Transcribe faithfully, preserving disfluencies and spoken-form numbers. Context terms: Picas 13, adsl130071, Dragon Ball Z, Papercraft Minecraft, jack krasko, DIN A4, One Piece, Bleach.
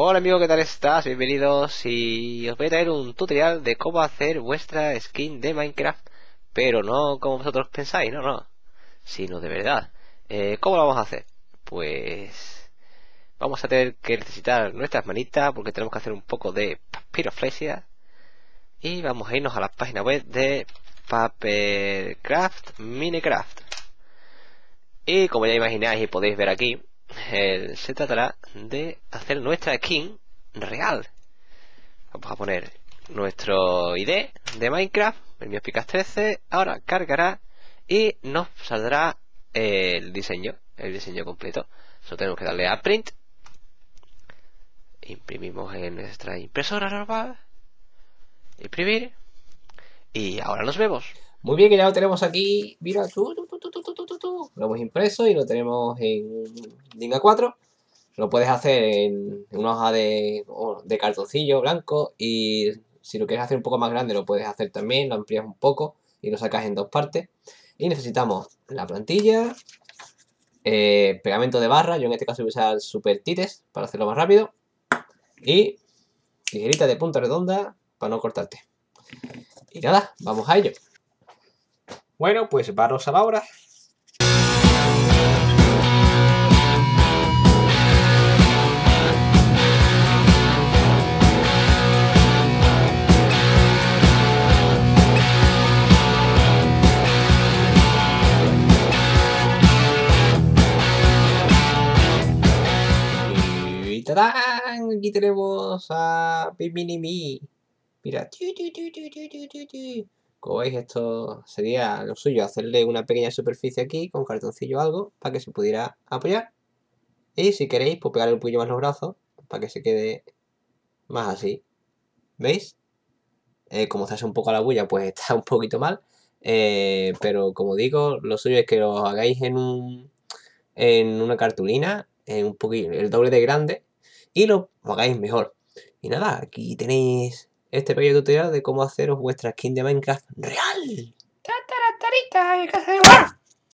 Hola amigos, ¿qué tal estás? Bienvenidos y os voy a traer un tutorial de cómo hacer vuestra skin de Minecraft, pero no como vosotros pensáis, no, no, sino de verdad. Eh, ¿Cómo lo vamos a hacer? Pues vamos a tener que necesitar nuestras manitas porque tenemos que hacer un poco de papiroflexia y vamos a irnos a la página web de Papercraft Minecraft. Y como ya imagináis y podéis ver aquí, Eh, se tratará de hacer nuestra skin real. Vamos a poner nuestro I D de Minecraft, el mío es Picas trece. Ahora cargará y nos saldrá eh, el diseño, el diseño completo. Solo tenemos que darle a print, imprimimos en nuestra impresora normal, imprimir, y ahora nos vemos. Muy bien, que ya lo tenemos aquí. Mira, tú, tú, tú, tú, tú, tú, tú. Lo hemos impreso y lo tenemos en DIN A cuatro. Lo puedes hacer en una hoja de, de cartoncillo blanco, y si lo quieres hacer un poco más grande lo puedes hacer también, lo amplias un poco y lo sacas en dos partes. Y necesitamos la plantilla, eh, pegamento de barra, yo en este caso voy a usar super tites para hacerlo más rápido, y tijerita de punta redonda para no cortarte. Y nada, vamos a ello. Bueno, pues varos a la obra. Y ¡tadán! Aquí tenemos a Piminimi. Mira. Como veis, esto sería lo suyo, hacerle una pequeña superficie aquí con cartoncillo o algo para que se pudiera apoyar. Y si queréis, pues pegarle un poquillo más los brazos para que se quede más así. ¿Veis? Eh, como se hace un poco a la bulla, pues está un poquito mal. Eh, pero como digo, lo suyo es que lo hagáis en, un, en una cartulina, en un poquillo, el doble de grande, y lo hagáis mejor. Y nada, aquí tenéis este pequeño tutorial de cómo haceros vuestra skin de Minecraft real.